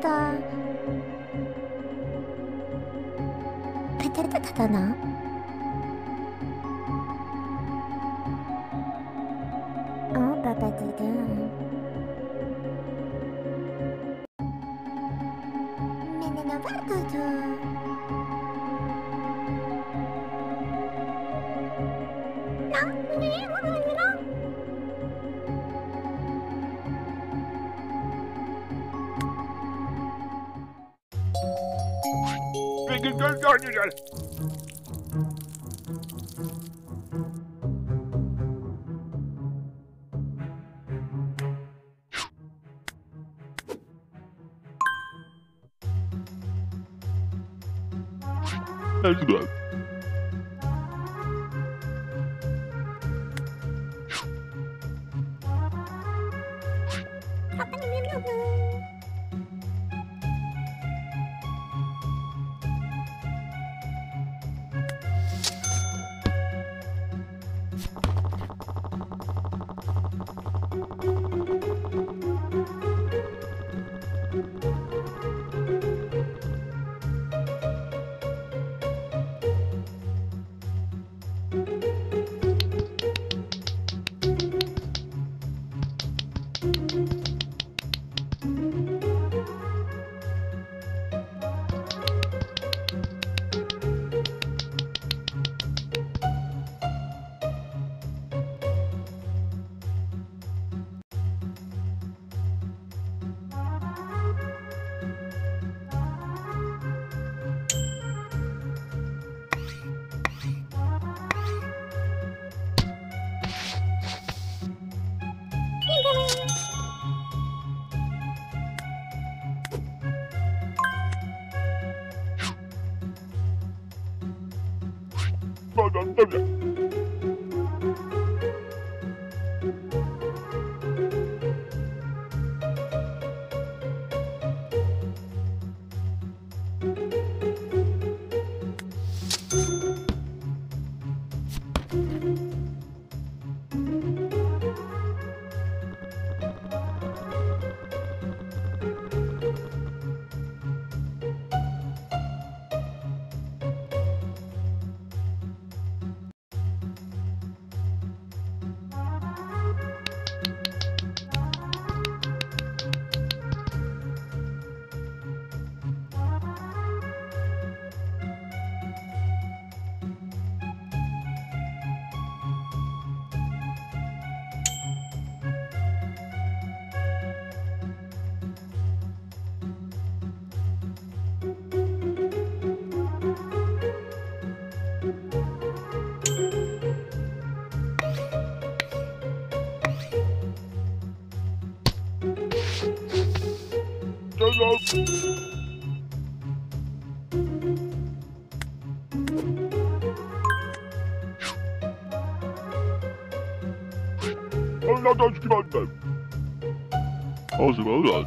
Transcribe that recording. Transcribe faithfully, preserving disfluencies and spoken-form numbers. だペタタタだな。あ、パパ自分。That's good. How's it going?